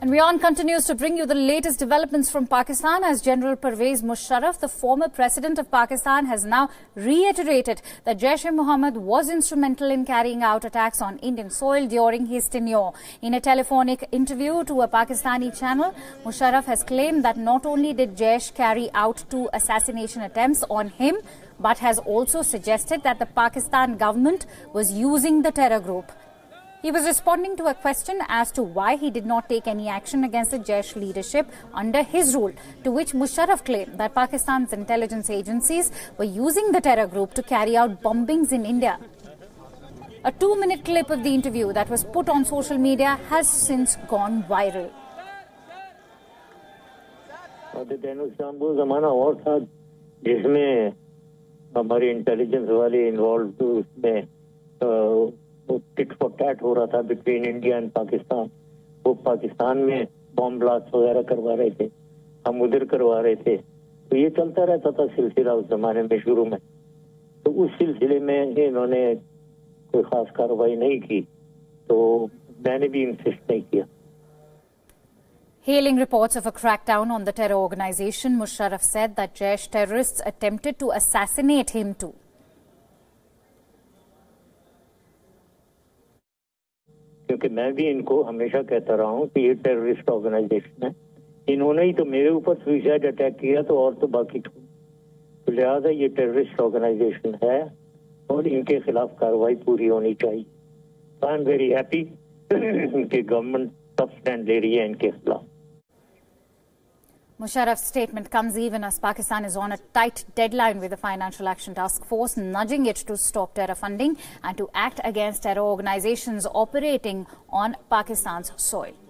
And Ryan continues to bring you the latest developments from Pakistan as General Pervez Musharraf, the former president of Pakistan, has now reiterated that Jaish-e-Mohammed was instrumental in carrying out attacks on Indian soil during his tenure. In a telephonic interview to a Pakistani channel, Musharraf has claimed that not only did Jaish carry out 2 assassination attempts on him, but has also suggested that the Pakistan government was using the terror group. He was responding to a question as to why he did not take any action against the Jaish leadership under his rule, to which Musharraf claimed that Pakistan's intelligence agencies were using the terror group to carry out bombings in India. A 2-minute clip of the interview that was put on social media has since gone viral. Tit for tat हो रहा था between India and Pakistan. वो पाकिस्तान में bomb blast वगैरह करवा रहे थे, हम उधर करवा रहे थे. तो ये चलता रहता था सिलसिला उस जमाने में शुरू में. तो उस सिलसिले में इन्होंने कोई खास कार्रवाई नहीं की, तो मैंने भी इंसिस्ट नहीं किया. Hailing reports of a crackdown on the terror organization, Musharraf said that Jaish terrorists attempted to assassinate him too. क्योंकि मैं भी इनको हमेशा कहता रहा हूँ कि ये टेररिस्ट ऑर्गेनाइजेशन है. इन्होंने ही तो मेरे ऊपर सुसाइड अटैक किया, तो और तो बाकी तो लिहाजा ये टेररिस्ट ऑर्गेनाइजेशन है और इनके खिलाफ कार्रवाई पूरी होनी चाहिए. आई एम वेरी हैप्पी कि गवर्नमेंट टफ स्टैंड ले रही है इनके खिलाफ. Musharraf's statement comes even as Pakistan is on a tight deadline with the Financial Action Task Force nudging it to stop terror funding and to act against terror organizations operating on Pakistan's soil.